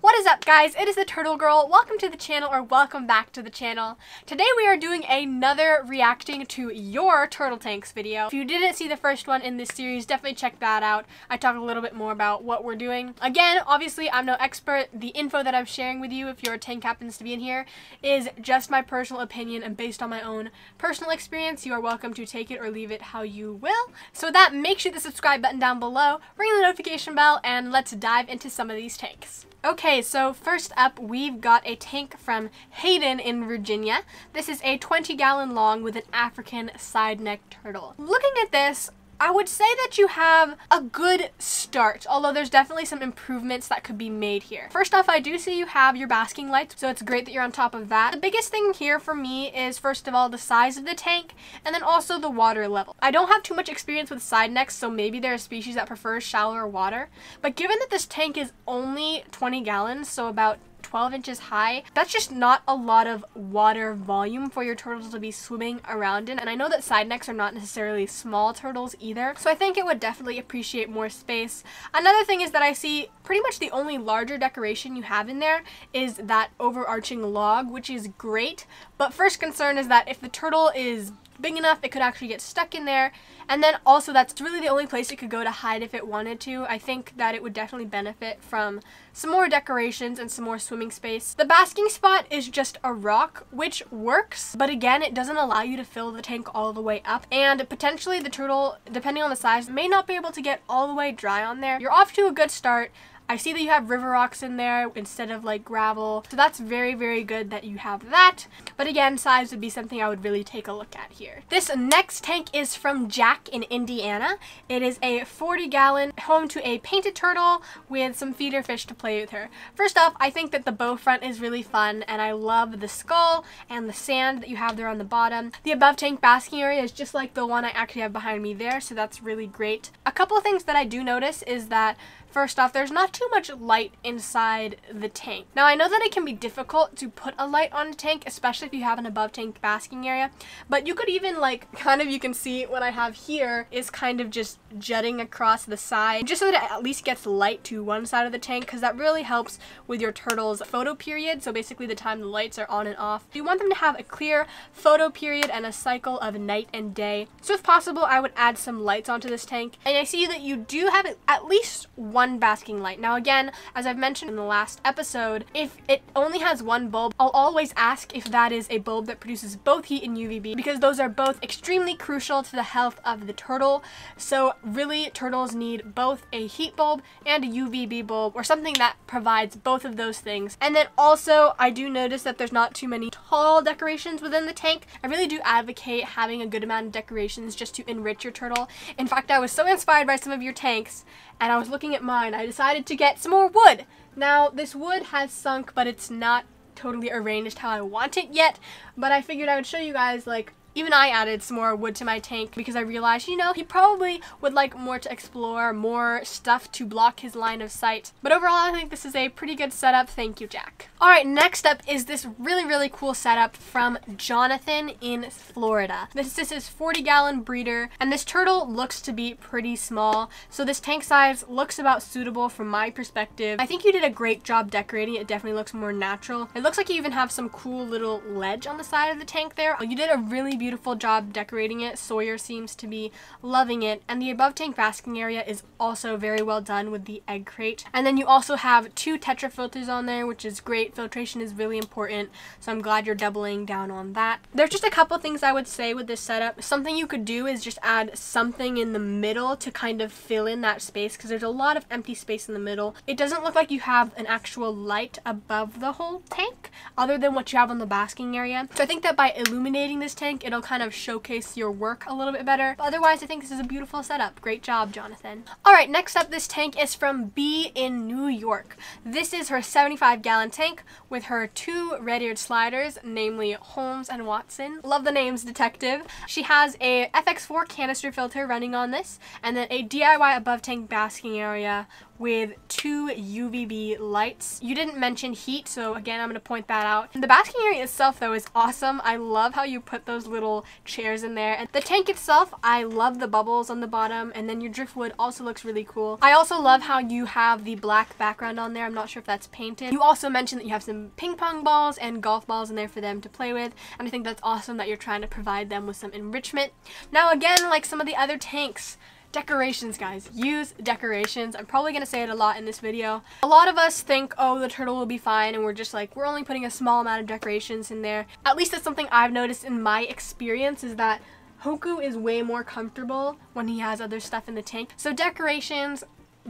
What is up, guys? It is the Turtle Girl. Welcome to the channel, or welcome back to the channel. Today we are doing another reacting to your Turtle Tanks video. If you didn't see the first one in this series, definitely check that out. I talk a little bit more about what we're doing. Again, obviously I'm no expert. The info that I'm sharing with you, if your tank happens to be in here, is just my personal opinion and based on my own personal experience. You are welcome to take it or leave it how you will. So with that, make sure to subscribe button down below, ring the notification bell, and let's dive into some of these tanks. Okay, so first up, we've got a tank from Hayden in Virginia. This is a 20-gallon long with an African side neck turtle. Looking at this, I would say that you have a good start, although there's definitely some improvements that could be made here. First off, I do see you have your basking lights, so it's great that you're on top of that. The biggest thing here for me is, first of all, the size of the tank, and then also the water level. I don't have too much experience with side necks, so maybe there are species that prefer shallower water, but given that this tank is only 20 gallons, so about 12 inches high, that's just not a lot of water volume for your turtles to be swimming around in. And I know that side necks are not necessarily small turtles either, so I think it would definitely appreciate more space. Another thing is that I see pretty much the only larger decoration you have in there is that overarching log, which is great, but first concern is that if the turtle is big enough, it could actually get stuck in there. And then also, that's really the only place it could go to hide if it wanted to. I think that it would definitely benefit from some more decorations and some more swimming space. The basking spot is just a rock, which works, but again, it doesn't allow you to fill the tank all the way up, and potentially the turtle, depending on the size, may not be able to get all the way dry on there. You're off to a good start. I see that you have river rocks in there instead of like gravel, so that's very, very good that you have that. But again, size would be something I would really take a look at here. This next tank is from Jack in Indiana. It is a 40-gallon, home to a painted turtle with some feeder fish to play with her. First off, I think that the bow front is really fun, and I love the skull and the sand that you have there on the bottom. The above tank basking area is just like the one I actually have behind me there, so that's really great. A couple of things that I do notice is that, first off, there's not too much light inside the tank. Now, I know that it can be difficult to put a light on a tank, especially if you have an above tank basking area, but you could even like, kind of, you can see what I have here is kind of just jutting across the side, just so that it at least gets light to one side of the tank, because that really helps with your turtle's photo period. So basically the time the lights are on and off. You want them to have a clear photo period and a cycle of night and day. So if possible, I would add some lights onto this tank. And I see that you do have at least one basking light. Now again, as I've mentioned in the last episode, if it only has one bulb, I'll always ask if that is a bulb that produces both heat and UVB, because those are both extremely crucial to the health of the turtle. So really, turtles need both a heat bulb and a UVB bulb, or something that provides both of those things. And then also, I do notice that there's not too many tall decorations within the tank. I really do advocate having a good amount of decorations just to enrich your turtle. In fact, I was so inspired by some of your tanks, and I was looking at mine, I decided to get some more wood. Now, this wood has sunk, but it's not totally arranged how I want it yet, but I figured I would show you guys, like, even I added some more wood to my tank because I realized, you know, he probably would like more to explore, more stuff to block his line of sight. But overall, I think this is a pretty good setup. Thank you, Jack. All right, next up is this really, really cool setup from Jonathan in Florida. This is 40-gallon breeder, and this turtle looks to be pretty small. So this tank size looks about suitable from my perspective. I think you did a great job decorating. It definitely looks more natural. It looks like you even have some cool little ledge on the side of the tank there. You did a really beautiful job decorating it. Sawyer seems to be loving it, and the above tank basking area is also very well done with the egg crate. And then you also have two Tetra filters on there, which is great. Filtration is really important, so I'm glad you're doubling down on that. There's just a couple things I would say with this setup. Something you could do is just add something in the middle to kind of fill in that space, because there's a lot of empty space in the middle. It doesn't look like you have an actual light above the whole tank other than what you have on the basking area, so I think that by illuminating this tank, it'll kind of showcase your work a little bit better. But otherwise, I think this is a beautiful setup. Great job, Jonathan. All right, next up, this tank is from B in New York. This is her 75-gallon tank with her two red-eared sliders, namely Holmes and Watson. Love the names, detective. She has a FX4 canister filter running on this, and then a DIY above tank basking area with 2 UVB lights. You didn't mention heat, so again, I'm going to point that out. The basking area itself, though, is awesome. I love how you put those little chairs in there. And the tank itself, I love the bubbles on the bottom, and then your driftwood also looks really cool. I also love how you have the black background on there. I'm not sure if that's painted. You also mentioned that you have some ping pong balls and golf balls in there for them to play with, and I think that's awesome that you're trying to provide them with some enrichment. Now, again, like some of the other tanks, decorations, guys. Use decorations. I'm probably gonna say it a lot in this video. A lot of us think, oh, the turtle will be fine, and we're just like, we're only putting a small amount of decorations in there. At least that's something I've noticed in my experience, is that Hoku is way more comfortable when he has other stuff in the tank. So decorations,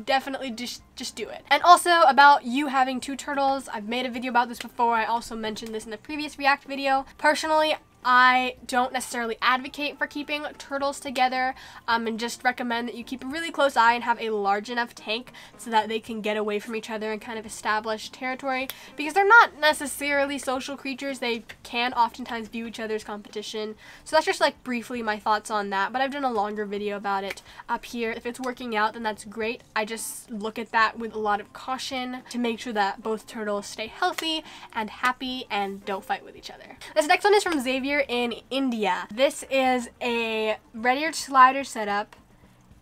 definitely just do it. And also about you having 2 turtles, I've made a video about this before. I also mentioned this in the previous React video. Personally, I don't necessarily advocate for keeping turtles together, and just recommend that you keep a really close eye and have a large enough tank so that they can get away from each other and kind of establish territory, because they're not necessarily social creatures. They can oftentimes view each other's competition. So that's just like briefly my thoughts on that, but I've done a longer video about it up here. If it's working out, then that's great. I just look at that with a lot of caution to make sure that both turtles stay healthy and happy and don't fight with each other. This next one is from Xavier in India. This is a red-eared slider setup,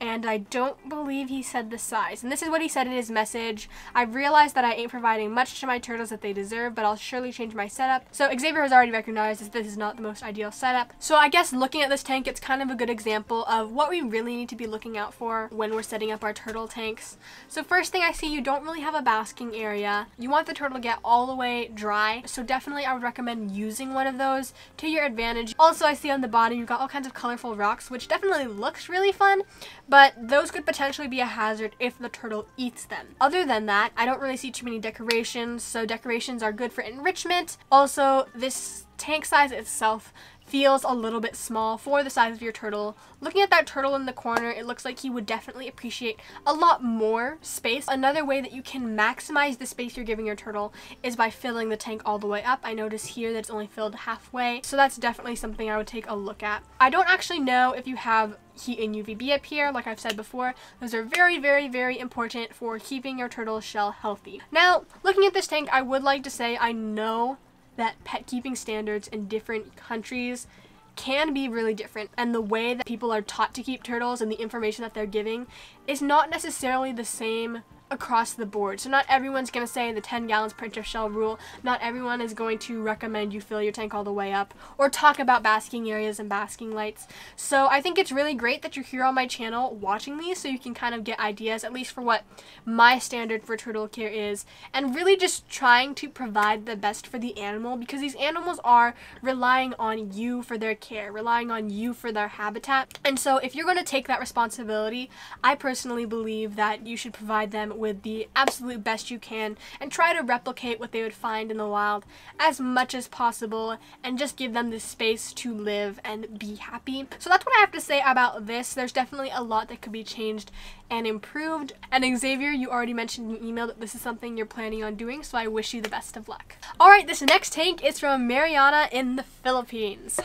and I don't believe he said the size. And this is what he said in his message. I realized that I ain't providing much to my turtles that they deserve, but I'll surely change my setup. So Xavier has already recognized that this is not the most ideal setup. So I guess looking at this tank, it's kind of a good example of what we really need to be looking out for when we're setting up our turtle tanks. So first thing I see, you don't really have a basking area. You want the turtle to get all the way dry. So definitely I would recommend using one of those to your advantage. Also, I see on the bottom, you've got all kinds of colorful rocks, which definitely looks really fun. But those could potentially be a hazard if the turtle eats them. Other than that, I don't really see too many decorations, so decorations are good for enrichment. Also, this tank size itself feels a little bit small for the size of your turtle. Looking at that turtle in the corner, it looks like he would definitely appreciate a lot more space. Another way that you can maximize the space you're giving your turtle is by filling the tank all the way up. I notice here that it's only filled halfway, so that's definitely something I would take a look at. I don't actually know if you have heat and UVB up here. Like I've said before, those are very, very, very important for keeping your turtle's shell healthy. Now, looking at this tank, I would like to say I know that pet keeping standards in different countries can be really different, and the way that people are taught to keep turtles and the information that they're giving is not necessarily the same across the board. So not everyone's going to say the 10 gallons per inch of shell rule. Not everyone is going to recommend you fill your tank all the way up or talk about basking areas and basking lights. So I think it's really great that you're here on my channel watching these, so you can kind of get ideas, at least for what my standard for turtle care is, and really just trying to provide the best for the animal, because these animals are relying on you for their care, relying on you for their habitat. And so if you're going to take that responsibility, I personally believe that you should provide them with the absolute best you can and try to replicate what they would find in the wild as much as possible, and just give them the space to live and be happy. So that's what I have to say about this. There's definitely a lot that could be changed and improved. And Xavier, you already mentioned in email that this is something you're planning on doing, so I wish you the best of luck. All right, this next tank is from Mariana in the Philippines.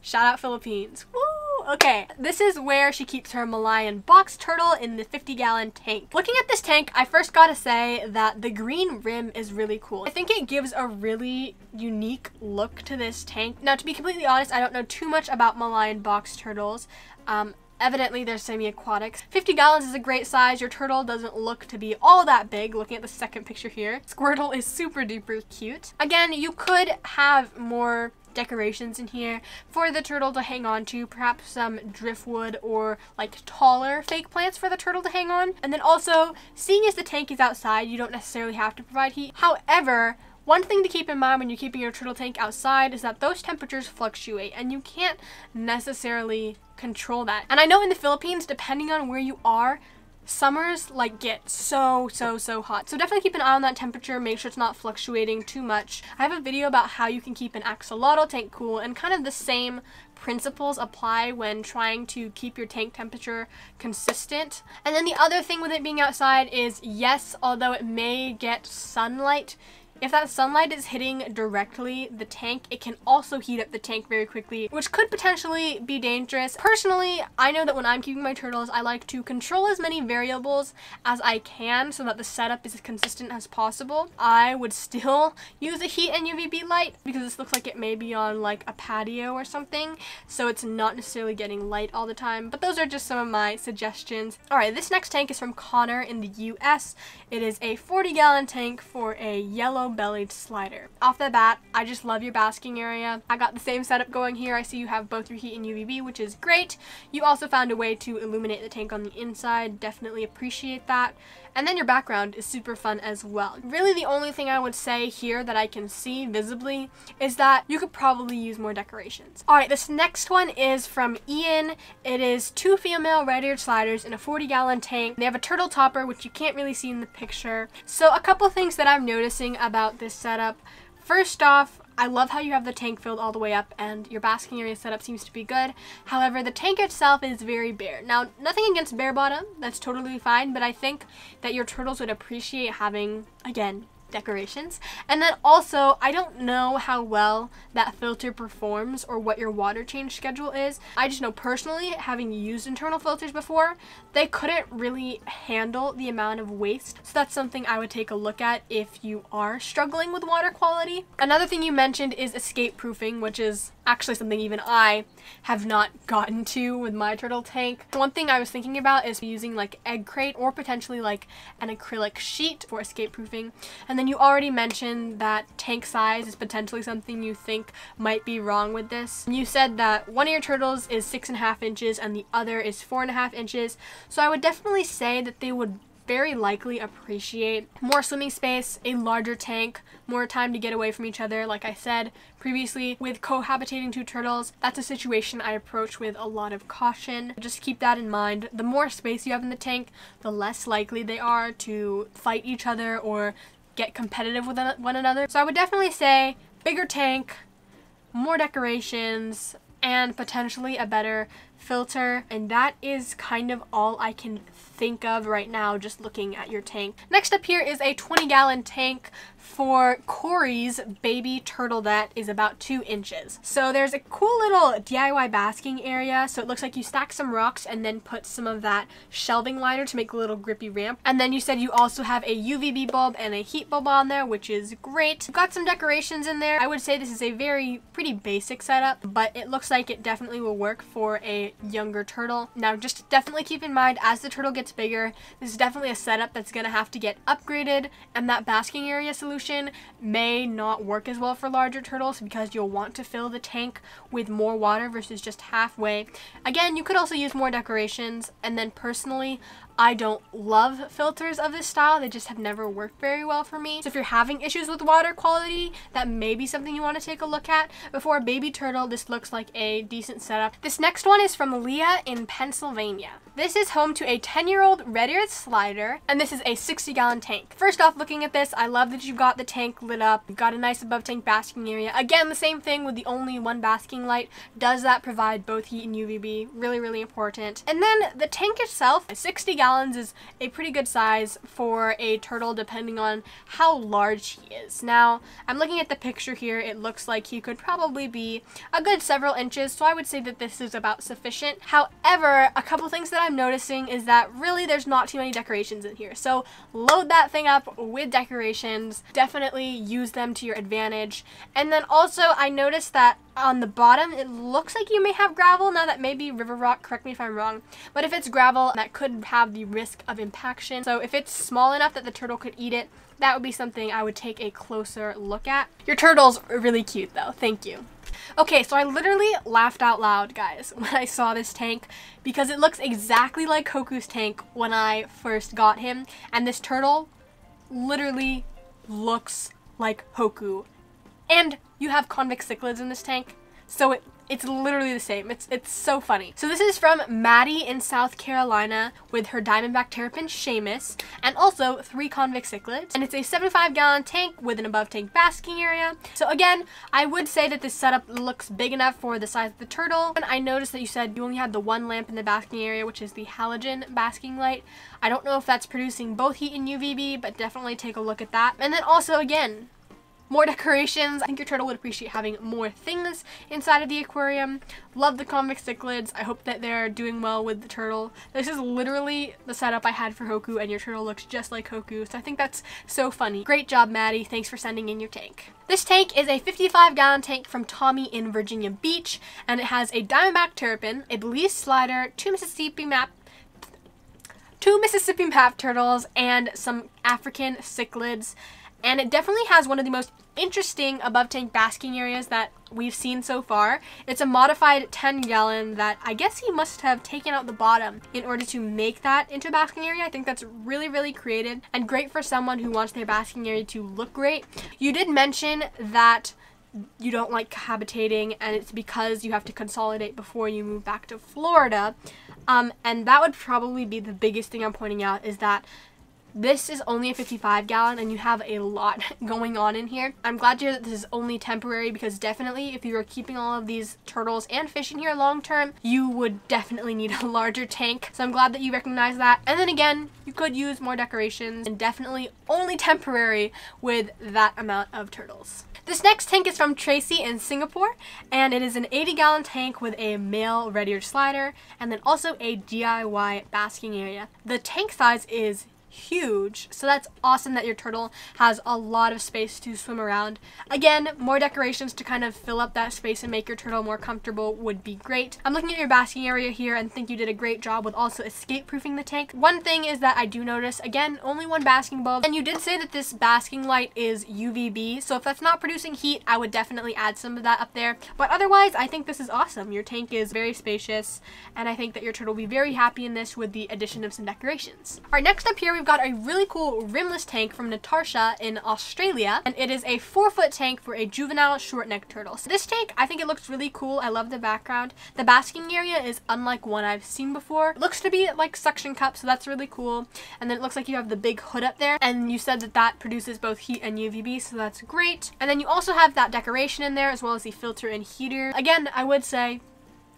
Shout out Philippines. Woo! Okay, this is where she keeps her Malayan box turtle in the 50-gallon tank. Looking at this tank, I first gotta say that the green rim is really cool. I think it gives a really unique look to this tank. Now, to be completely honest, I don't know too much about Malayan box turtles. Evidently, they're semi-aquatics. 50 gallons is a great size. Your turtle doesn't look to be all that big, looking at the second picture here. Squirtle is super duper cute. Again, you could have more decorations in here for the turtle to hang on to, perhaps some driftwood or like taller fake plants for the turtle to hang on. And then also, seeing as the tank is outside, you don't necessarily have to provide heat. However, one thing to keep in mind when you're keeping your turtle tank outside is that those temperatures fluctuate, and you can't necessarily control that. And I know in the Philippines, depending on where you are, summers like get so hot, so definitely keep an eye on that temperature. Make sure it's not fluctuating too much. I have a video about how you can keep an axolotl tank cool, and kind of the same principles apply when trying to keep your tank temperature consistent. And then the other thing with it being outside is, yes, although it may get sunlight, If that sunlight is hitting directly the tank, it can also heat up the tank very quickly, which could potentially be dangerous. Personally, I know that when I'm keeping my turtles, I like to control as many variables as I can so that the setup is as consistent as possible. I would still use a heat and UVB light because this looks like it may be on like a patio or something, so it's not necessarily getting light all the time, but those are just some of my suggestions. Alright, this next tank is from Connor in the US. It is a 40-gallon tank for a yellow-bellied slider. Off the bat, I just love your basking area. I got the same setup going here. I see you have both your heat and UVB, which is great. You also found a way to illuminate the tank on the inside. Definitely appreciate that. And then your background is super fun as well. Really the only thing I would say here that I can see visibly is that you could probably use more decorations. Alright, this next one is from Ian. It is 2 female red-eared sliders in a 40-gallon tank. They have a turtle topper, which you can't really see in the picture. So a couple things that I'm noticing about this setup. First off, I love how you have the tank filled all the way up and your basking area setup seems to be good. However, the tank itself is very bare. Now, nothing against bare bottom, that's totally fine, but I think that your turtles would appreciate having, again, decorations. And then also, I don't know how well that filter performs or what your water change schedule is. I just know personally, having used internal filters before, they couldn't really handle the amount of waste. So that's something I would take a look at if you are struggling with water quality. Another thing you mentioned is escape proofing, which is actually something even I have not gotten to with my turtle tank. One thing I was thinking about is using like egg crate or potentially like an acrylic sheet for escape proofing. And then you already mentioned that tank size is potentially something you think might be wrong with this. You said that one of your turtles is 6.5 inches and the other is 4.5 inches. So I would definitely say that they would very likely appreciate more swimming space, a larger tank, more time to get away from each other. Like I said previously, with cohabitating 2 turtles, that's a situation I approach with a lot of caution. Just keep that in mind. The more space you have in the tank, the less likely they are to fight each other or get competitive with one another. So I would definitely say bigger tank, more decorations, and potentially a better filter. And that is kind of all I can think of right now just looking at your tank. Next up here is a 20-gallon tank for Corey's baby turtle that is about 2 inches. So there's a cool little DIY basking area. So it looks like you stack some rocks and then put some of that shelving liner to make a little grippy ramp. And then you said you also have a UVB bulb and a heat bulb on there, which is great. You've got some decorations in there. I would say this is a pretty basic setup, but it looks like it definitely will work for a younger turtle. Now just definitely keep in mind, as the turtle gets bigger, this is definitely a setup that's gonna have to get upgraded, and that basking area solution may not work as well for larger turtles because you'll want to fill the tank with more water versus just halfway. Again, you could also use more decorations, and then personally, I don't love filters of this style. They just have never worked very well for me. So if you're having issues with water quality, that may be something you want to take a look at. But for a baby turtle, this looks like a decent setup. This next one is from Leah in Pennsylvania. This is home to a 10-year-old red-eared slider, and this is a 60-gallon tank. First off, looking at this, I love that you've got the tank lit up. You've got a nice above-tank basking area. Again, the same thing with the only one basking light. Does that provide both heat and UVB? Really, really important. And then the tank itself, 60 gallons is a pretty good size for a turtle depending on how large he is. Now, I'm looking at the picture here. It looks like he could probably be a good several inches, so I would say that this is about sufficient. However, a couple things that I'm noticing is that really there's not too many decorations in here, so load that thing up with decorations. Definitely use them to your advantage. And then also, I noticed that on the bottom, it looks like you may have gravel. Now, that may be river rock, correct me if I'm wrong, but if it's gravel, that could have the risk of impaction. So if it's small enough that the turtle could eat it, that would be something I would take a closer look at. Your turtle's really cute though, thank you. Okay, so I literally laughed out loud, guys, when I saw this tank because it looks exactly like Koku's tank when I first got him, and this turtle literally looks like Koku. And you have Convict Cichlids in this tank, so it's literally the same. It's so funny. So this is from Maddie in South Carolina with her Diamondback Terrapin, Sheamus, and also 3 Convict Cichlids. And it's a 75-gallon tank with an above-tank basking area. So again, I would say that this setup looks big enough for the size of the turtle. And I noticed that you said you only had the one lamp in the basking area, which is the halogen basking light. I don't know if that's producing both heat and UVB, but definitely take a look at that. And then also, again, more decorations. I think your turtle would appreciate having more things inside of the aquarium. Love the Convict Cichlids. I hope that they're doing well with the turtle. This is literally the setup I had for Hoku, and your turtle looks just like Hoku, so I think that's so funny. Great job, Maddie. Thanks for sending in your tank. This tank is a 55-gallon tank from Tommy in Virginia Beach, and it has a Diamondback Terrapin, a Belize Slider, two Mississippi map turtles, and some African cichlids. And it definitely has one of the most interesting above tank basking areas that we've seen so far. It's a modified 10-gallon that I guess he must have taken out the bottom in order to make that into a basking area. I think that's really, really creative and great for someone who wants their basking area to look great. You did mention that you don't like cohabitating, and it's because you have to consolidate before you move back to Florida. And that would probably be the biggest thing I'm pointing out, is that this is only a 55-gallon and you have a lot going on in here. I'm glad to hear that this is only temporary, because definitely if you were keeping all of these turtles and fish in here long term, you would definitely need a larger tank. So I'm glad that you recognize that. And then again, you could use more decorations, and definitely only temporary with that amount of turtles. This next tank is from Tracy in Singapore, and it is an 80-gallon tank with a male red-eared slider and then also a DIY basking area. The tank size is huge, so that's awesome that your turtle has a lot of space to swim around. Again, more decorations to kind of fill up that space and make your turtle more comfortable would be great. I'm looking at your basking area here and think you did a great job with also escape proofing the tank. One thing is that I do notice, again, only one basking bulb, and you did say that this basking light is UVB, so if that's not producing heat, I would definitely add some of that up there. But otherwise, I think this is awesome. Your tank is very spacious, and I think that your turtle will be very happy in this with the addition of some decorations. Alright, next up here we got a really cool rimless tank from Natasha in Australia, and it is a 4-foot tank for a juvenile short-necked turtle. So this tank, I think it looks really cool. I love the background. The basking area is unlike one I've seen before. It looks to be like suction cup, so that's really cool. And then it looks like you have the big hood up there, and you said that that produces both heat and UVB, so that's great. And then you also have that decoration in there, as well as the filter and heater. Again, I would say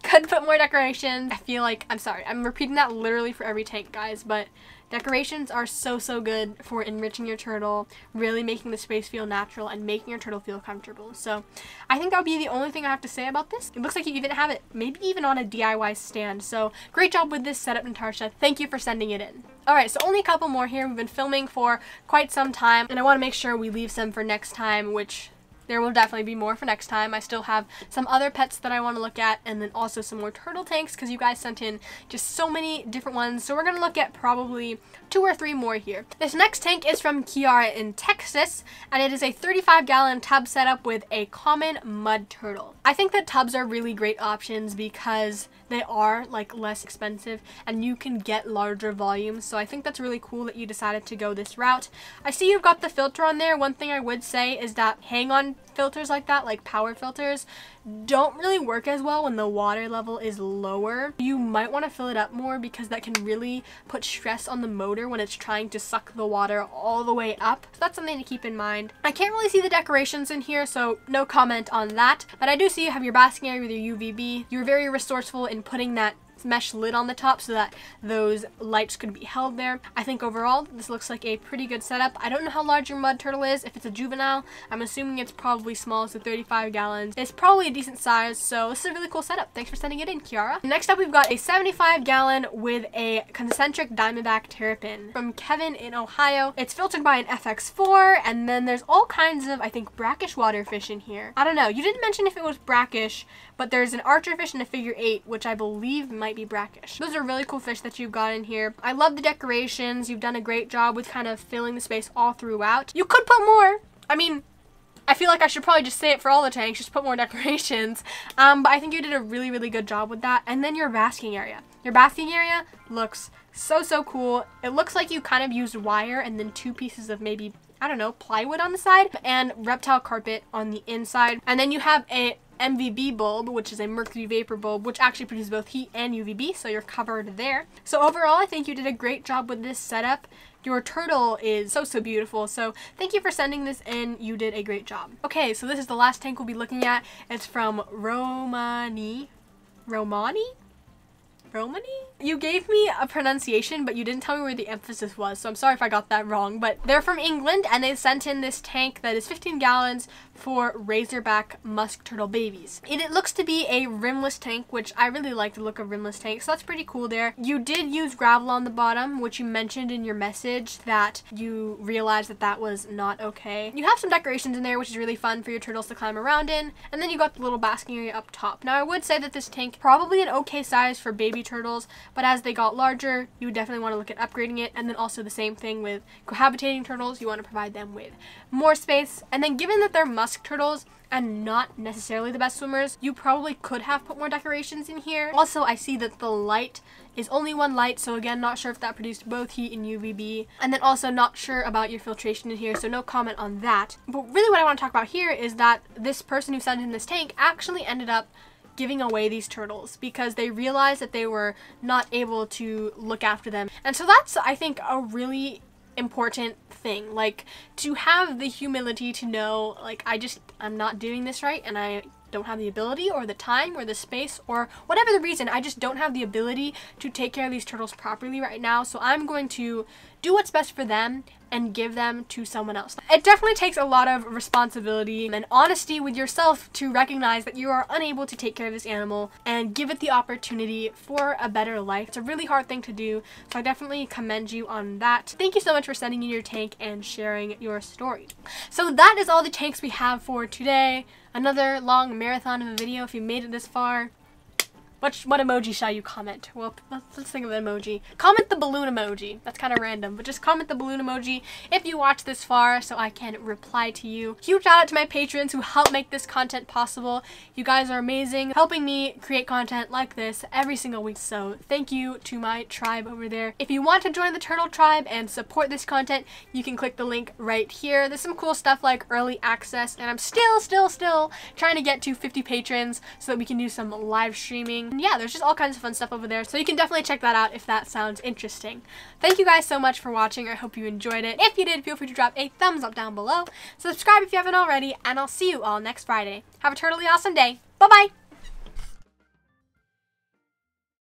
could put more decorations. I feel like, I'm sorry, I'm repeating that literally for every tank, guys, but decorations are so good for enriching your turtle, really making the space feel natural and making your turtle feel comfortable. So I think that would be the only thing I have to say about this. It looks like you even have it maybe even on a DIY stand. So great job with this setup, Natasha. Thank you for sending it in. Alright, so only a couple more here. We've been filming for quite some time, and I want to make sure we leave some for next time, which there will definitely be more for next time. I still have some other pets that I want to look at, and then also some more turtle tanks, because you guys sent in just so many different ones. So we're going to look at probably 2 or 3 more here. This next tank is from Kiara in Texas, and it is a 35-gallon tub setup with a common mud turtle. I think that tubs are really great options because they are like less expensive and you can get larger volumes, so I think that's really cool that you decided to go this route. I see you've got the filter on there. One thing I would say is that hang on filters like that, like power filters, don't really work as well when the water level is lower. You might want to fill it up more, because that can really put stress on the motor when it's trying to suck the water all the way up, so that's something to keep in mind. I can't really see the decorations in here, so no comment on that, but I do see you have your basking area with your UVB. You're very resourceful in putting that mesh lid on the top so that those lights could be held there. I think overall this looks like a pretty good setup. I don't know how large your mud turtle is. If it's a juvenile, I'm assuming it's probably small, so 35 gallons. It's probably a decent size, so this is a really cool setup. Thanks for sending it in, Kiara. Next up, we've got a 75-gallon with a concentric Diamondback Terrapin from Kevin in Ohio. It's filtered by an FX4, and then there's all kinds of, I think, brackish water fish in here. I don't know. You didn't mention if it was brackish, but there's an archer fish and a figure 8, which I believe might be brackish. Those are really cool fish that you've got in here. I love the decorations. You've done a great job with kind of filling the space all throughout. You could put more. I mean, I feel like I should probably just say it for all the tanks, just put more decorations. But I think you did a really, really good job with that. And then your basking area. Your basking area looks so cool. It looks like you kind of used wire and then 2 pieces of maybe, I don't know, plywood on the side and reptile carpet on the inside. And then you have a MVB bulb, which is a mercury vapor bulb, which actually produces both heat and UVB, so you're covered there. So overall, I think you did a great job with this setup. Your turtle is so beautiful, so thank you for sending this in. You did a great job. Okay, so this is the last tank we'll be looking at. It's from Romani? Romany? You gave me a pronunciation, but you didn't tell me where the emphasis was, so I'm sorry if I got that wrong, but they're from England, and they sent in this tank that is 15 gallons for razorback musk turtle babies. It looks to be a rimless tank, which I really like the look of rimless tanks, so that's pretty cool there. You did use gravel on the bottom, which you mentioned in your message that you realized that that was not okay. You have some decorations in there, which is really fun for your turtles to climb around in, and then you got the little basking area up top. Now, I would say that this tank, probably an okay size for baby turtles, but as they got larger, you would definitely want to look at upgrading it, and then also the same thing with cohabitating turtles, you want to provide them with more space, and then given that they're musk turtles and not necessarily the best swimmers, you probably could have put more decorations in here. Also, I see that the light is only one light, so again, not sure if that produced both heat and UVB, and then also not sure about your filtration in here, so no comment on that. But really what I want to talk about here is that this person who sent in this tank actually ended up giving away these turtles because they realized that they were not able to look after them. And so that's, I think, a really important thing, like, to have the humility to know, like, I'm not doing this right, and I don't have the ability or the time or the space or whatever the reason, I just don't have the ability to take care of these turtles properly right now, so I'm going to do what's best for them and give them to someone else. It definitely takes a lot of responsibility and honesty with yourself to recognize that you are unable to take care of this animal and give it the opportunity for a better life. It's a really hard thing to do, so I definitely commend you on that. Thank you so much for sending in your tank and sharing your story. So that is all the tanks we have for today. Another long marathon of a video if you made it this far. What emoji shall you comment? Well, let's think of an emoji. Comment the balloon emoji. That's kind of random, but just comment the balloon emoji if you watched this far so I can reply to you. Huge shout out to my patrons who help make this content possible. You guys are amazing, helping me create content like this every single week. So thank you to my tribe over there. If you want to join the Turtle Tribe and support this content, you can click the link right here. There's some cool stuff like early access, and I'm still trying to get to 50 patrons so that we can do some live streaming. And yeah, there's just all kinds of fun stuff over there, so you can definitely check that out if that sounds interesting. Thank you guys so much for watching. I hope you enjoyed it. If you did, feel free to drop a thumbs up down below, subscribe if you haven't already, and I'll see you all next Friday. Have a turtly awesome day. Bye-bye!